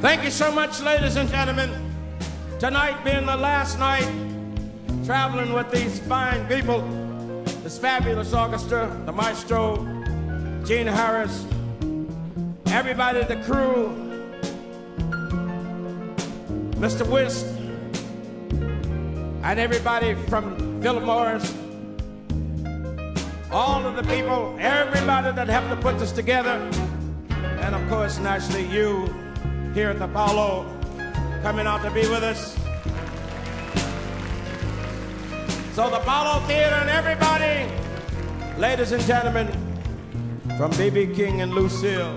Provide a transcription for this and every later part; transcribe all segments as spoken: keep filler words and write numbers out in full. Thank you so much, ladies and gentlemen. Tonight being the last night traveling with these fine people, this fabulous orchestra, the maestro, Gene Harris, everybody, the crew, Mister Wist, and everybody from Philip Morris, all of the people, everybody that helped to put this together, and of course, naturally, you here at the Apollo coming out to be with us. So the Apollo Theater and everybody, ladies and gentlemen, from B B King and Lucille,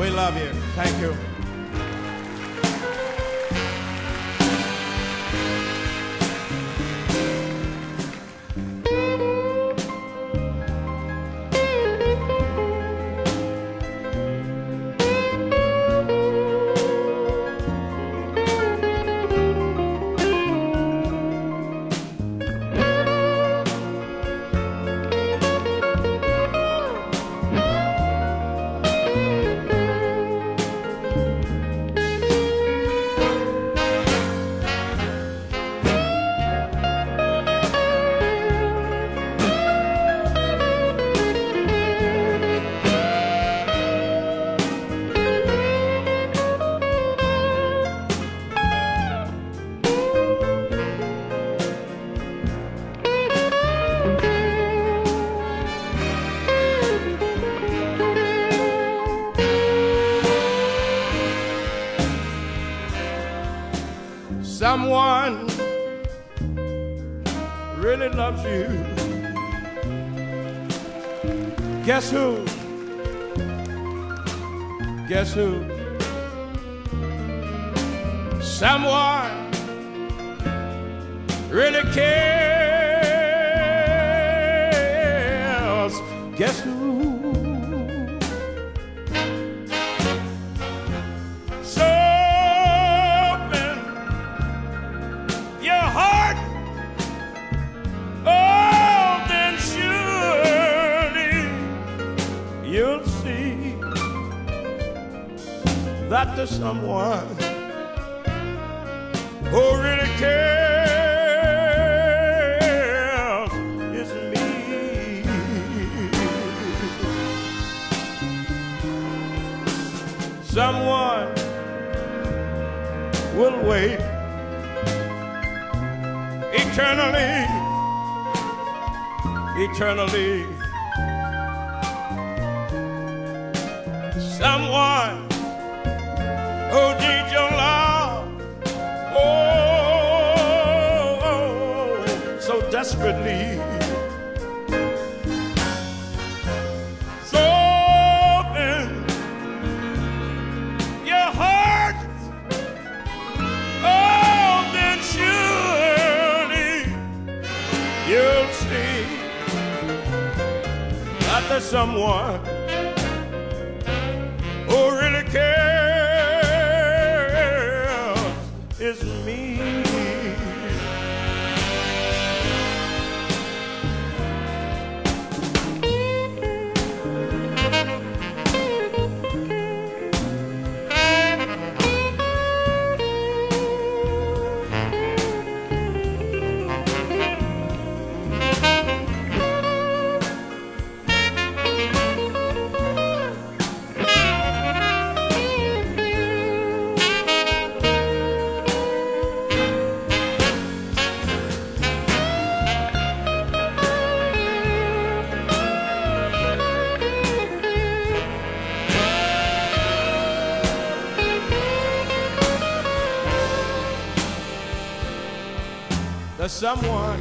we love you. Thank you. Someone really loves you. Guess who? Guess who? Someone really cares. Guess who? That there's someone who really cares is me. Someone will wait eternally, eternally. Someone who did your love, oh, oh, oh, so desperately, so open your heart, oh, then surely you'll see that there's someone who really cares. Is me. Someone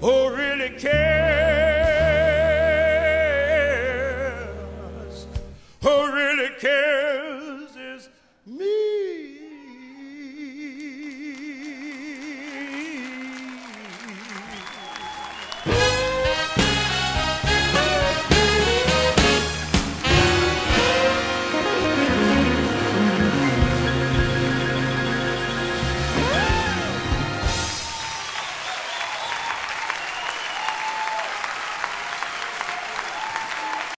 who really cares.